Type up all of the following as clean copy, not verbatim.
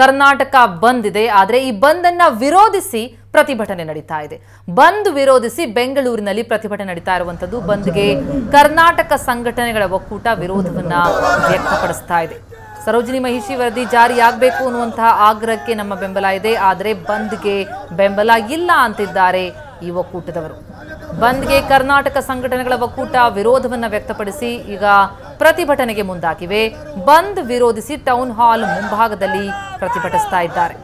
ಕರ್ನಾಟಕ ಬಂದ್ ಇದೆ. ಆದರೆ ಈ ಬಂದ್ ಅನ್ನು ವಿರೋಧಿಸಿ ಪ್ರತಿಭಟನೆ ನಡೆಯುತ್ತಾ ಇದೆ. ಬಂದ್ ವಿರೋಧಿಸಿ ಬೆಂಗಳೂರಿನಲ್ಲಿ ಪ್ರತಿಭಟನೆ ನಡೆಯುತ್ತಾ ಇರುವಂತದ್ದು. ಬಂದ್ಗೆ ಕರ್ನಾಟಕ ಸಂಘಟನೆಗಳ ಒಕ್ಕೂಟ ವಿರೋಧವನ್ನ ವ್ಯಕ್ತಪಡಿಸ್ತಾ ಇದೆ. ಸರೋಜಿನಿ ಮಹಿಷಿ ವರದಿ ಜಾರಿಯಾಗಬೇಕು ಅನ್ನುವಂತಹ ಆಗ್ರಹಕ್ಕೆ ನಮ್ಮ ಬೆಂಬಲ ಇದೆ, ಆದರೆ ಬಂದ್ಗೆ ಬೆಂಬಲ ಇಲ್ಲ ಅಂತಿದ್ದಾರೆ ಈ ಒಕ್ಕೂಟದವರು. ಬಂದ್ಗೆ ಕರ್ನಾಟಕ ಸಂಘಟನೆಗಳ ಒಕ್ಕೂಟ ವಿರೋಧವನ್ನ ವ್ಯಕ್ತಪಡಿಸಿ ಈಗ ಪ್ರತಿಭಟನೆಗೆ ಮುಂದಾಗಿವೆ. ಬಂದ್ ವಿರೋಧಿಸಿ ಟೌನ್ ಹಾಲ್ ಮುಂಭಾಗದಲ್ಲಿ ಪ್ರತಿಭಟಿಸ್ತಾ ಇದ್ದಾರೆ.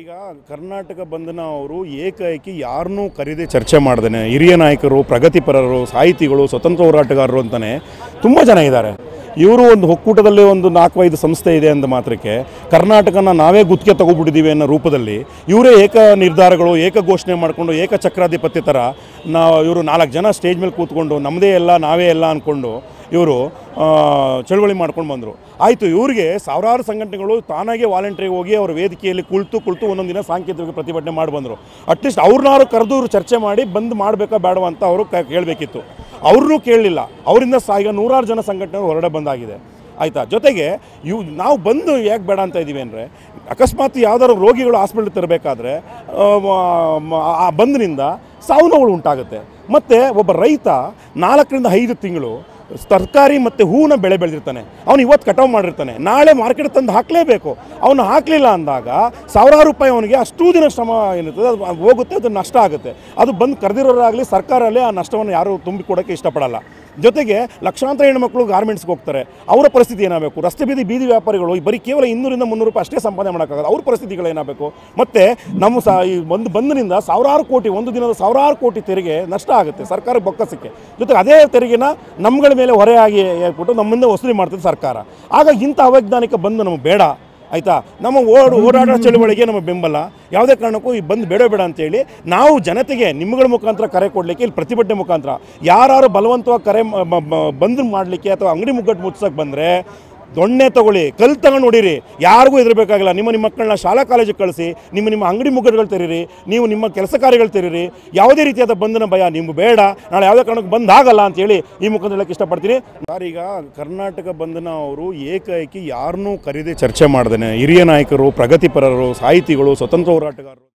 ಈಗ ಕರ್ನಾಟಕ ಬಂಧನ ಅವರು ಏಕಾಏಕಿ ಯಾರನ್ನೂ ಕರೆದೇ ಚರ್ಚೆ ಮಾಡ್ದೇನೆ, ಹಿರಿಯ ನಾಯಕರು, ಪ್ರಗತಿಪರರು, ಸಾಹಿತಿಗಳು, ಸ್ವತಂತ್ರ ಹೋರಾಟಗಾರರು ಅಂತಲೇ ತುಂಬ ಜನ ಇದ್ದಾರೆ. ಇವರು ಒಂದು ಒಕ್ಕೂಟದಲ್ಲಿ ಒಂದು 4-5 ಸಂಸ್ಥೆ ಇದೆ ಅಂದ ಮಾತ್ರಕ್ಕೆ ಕರ್ನಾಟಕನ ನಾವೇ ಗುತ್ತಿಗೆ ತಗೊಬಿಟ್ಟಿದ್ದೀವಿ ಅನ್ನೋ ರೂಪದಲ್ಲಿ ಇವರೇ ಏಕ ನಿರ್ಧಾರಗಳು, ಏಕ ಘೋಷಣೆ ಮಾಡಿಕೊಂಡು, ಏಕ ಚಕ್ರಾಧಿಪತ್ಯ ಥರ ಇವರು 4 ಜನ ಸ್ಟೇಜ್ ಮೇಲೆ ಕೂತ್ಕೊಂಡು ನಮ್ಮದೇ ಎಲ್ಲ ನಾವೇ ಎಲ್ಲ ಅಂದ್ಕೊಂಡು ಇವರು ಚಳವಳಿ ಮಾಡ್ಕೊಂಡು ಬಂದರು. ಆಯಿತು, ಇವರಿಗೆ ಸಾವಿರಾರು ಸಂಘಟನೆಗಳು ತಾನಾಗೆ ವಾಲಂಟ್ರಿಗೆ ಹೋಗಿ ಅವರ ವೇದಿಕೆಯಲ್ಲಿ ಕುಳಿತು ಒಂದೊಂದು ದಿನ ಸಾಂಕೇತಿಕ ಪ್ರತಿಭಟನೆ ಮಾಡಿ ಬಂದರು. ಅಟ್ಲೀಸ್ಟ್ ಅವ್ರನ್ನಾರು ಕರೆದು ಚರ್ಚೆ ಮಾಡಿ ಬಂದ್ ಮಾಡಬೇಕಾ ಬೇಡವಾ ಅಂತ ಅವರು ಕೇಳಬೇಕಿತ್ತು. ಅವ್ರನ್ನೂ ಕೇಳಲಿಲ್ಲ. ಅವರಿಂದ ಈಗ 100ರು ಜನ ಸಂಘಟನೆ ಹೊರಡೆ ಬಂದಾಗಿದೆ. ಆಯಿತಾ, ಜೊತೆಗೆ ಇವು ನಾವು ಬಂದು ಯಾಕೆ ಬೇಡ ಅಂತ ಇದ್ದೀವಿ ಅಂದರೆ, ಅಕಸ್ಮಾತ್ ಯಾವ್ದಾದ್ರು ರೋಗಿಗಳು ಹಾಸ್ಪಿಟ್ಲ್ ತರಬೇಕಾದ್ರೆ ಆ ಬಂದ್ನಿಂದ ಸಾವು ನೋವುಗಳು ಉಂಟಾಗುತ್ತೆ. ಮತ್ತು ಒಬ್ಬ ರೈತ 4-5 ತಿಂಗಳು ತರಕಾರಿ ಮತ್ತು ಹೂವಿನ ಬೆಳೆ ಬೆಳೆದಿರ್ತಾನೆ. ಅವನು ಇವತ್ತು ಕಟಾವು ಮಾಡಿರ್ತಾನೆ, ನಾಳೆ ಮಾರ್ಕೆಟ್ ತಂದು ಹಾಕಲೇಬೇಕು. ಅವನು ಹಾಕಲಿಲ್ಲ ಅಂದಾಗ ಸಾವಿರಾರು ರೂಪಾಯಿ ಅವನಿಗೆ ಅಷ್ಟೂ ದಿನ ಶ್ರಮ ಏನಿರ್ತದೆ ಅದು ಹೋಗುತ್ತೆ, ಅದು ನಷ್ಟ ಆಗುತ್ತೆ. ಅದು ಬಂದು ಕರೆದಿರೋರಾಗಲಿ ಸರ್ಕಾರಲ್ಲೇ ಆ ನಷ್ಟವನ್ನು ಯಾರೂ ತುಂಬಿಕೊಡೋಕ್ಕೆ ಇಷ್ಟಪಡಲ್ಲ. ಜೊತೆಗೆ ಲಕ್ಷಾಂತರ ಹೆಣ್ಮಕ್ಳು ಗಾರ್ಮೆಂಟ್ಸ್ಗೆ ಹೋಗ್ತಾರೆ, ಅವರ ಪರಿಸ್ಥಿತಿ ಏನಾಗಬೇಕು? ರಸ್ತೆ ಬೀದಿ ವ್ಯಾಪಾರಿಗಳು ಬರೀ ಕೇವಲ 200-300 ರೂಪಾಯಿ ಅಷ್ಟೇ ಸಂಪಾದನೆ ಮಾಡೋಕ್ಕಾಗಲ್ಲ, ಅವ್ರ ಪರಿಸ್ಥಿತಿಗಳು ಏನಾಗಬೇಕು? ಮತ್ತು ನಮ್ಮ ಈ ಒಂದು ಬಂದ್ನಿಂದ ಒಂದು ದಿನದ ಸಾವಿರಾರು ಕೋಟಿ ತೆರಿಗೆ ನಷ್ಟ ಆಗುತ್ತೆ ಸರ್ಕಾರ ಬೊಕ್ಕಸಕ್ಕೆ. ಜೊತೆಗೆ ಅದೇ ತೆರಿಗೆನ ನಮ್ಗಳ ಮೇಲೆ ಹೊರೆಯಾಗಿ ಹೇಳ್ಬಿಟ್ಟು ನಮ್ಮಿಂದ ವಸೂಲಿ ಮಾಡ್ತದೆ ಸರ್ಕಾರ. ಆಗ ಇಂಥ ಅವೈಜ್ಞಾನಿಕ ಬಂದ್ ನಮಗೆ ಬೇಡ. ಆಯಿತಾ, ನಮ್ಮ ಹೋರಾಟ ಚಳುವಳಿಗೆ ನಮ್ಮ ಬೆಂಬಲ. ಯಾವುದೇ ಕಾರಣಕ್ಕೂ ಈ ಬಂದ್ ಬೇಡ ಅಂತೇಳಿ ನಾವು ಜನತೆಗೆ ನಿಮ್ಮಗಳ ಮುಖಾಂತರ ಕರೆ ಕೊಡಲಿಕ್ಕೆ, ಇಲ್ಲಿ ಪ್ರತಿಭಟನೆ ಮುಖಾಂತರ ಯಾರು ಬಲವಂತವಾಗಿ ಕರೆ ಬಂದ್ ಮಾಡಲಿಕ್ಕೆ ಅಥವಾ ಅಂಗಡಿ ಮುಗ್ಗಟ್ಟು ಮುಚ್ಚೋಕ್ಕೆ ಬಂದರೆ ದೊಣ್ಣೆ ತಗೊಳ್ಳಿ, ಕಲ್ಲು ತಗೊಂಡು ಹೊಡೀರಿ, ಯಾರಿಗೂ ಹೆದರಬೇಕಾಗಿಲ್ಲ. ನಿಮ್ಮ ಮಕ್ಕಳನ್ನ ಶಾಲಾ ಕಾಲೇಜಿಗೆ ಕಳಿಸಿ, ನಿಮ್ಮ ಅಂಗಡಿ ಮುಗ್ಗಟ್ಟುಗಳು ತೆರೀರಿ, ನಿಮ್ಮ ಕೆಲಸ ಕಾರ್ಯಗಳು ತೆರೀರಿ. ಯಾವುದೇ ರೀತಿಯಾದ ಬಂಧನ ಭಯ ನಿಮ್ಗೆ ಬೇಡ. ನಾಳೆ ಯಾವುದೇ ಕಾರಣಕ್ಕೆ ಬಂದ್ ಆಗಲ್ಲ ಅಂತೇಳಿ ಈ ಮುಖಾಂತರ ಹೇಳಕ್ಕೆ ಇಷ್ಟಪಡ್ತೀನಿ. ಈಗ ಕರ್ನಾಟಕ ಬಂಧನ ಅವರು ಏಕಾಏಕಿ ಯಾರನ್ನೂ ಕರೆದೇ ಚರ್ಚೆ ಮಾಡ್ದೇನೆ, ಹಿರಿಯ ನಾಯಕರು, ಪ್ರಗತಿಪರರು, ಸಾಹಿತಿಗಳು, ಸ್ವತಂತ್ರ ಹೋರಾಟಗಾರರು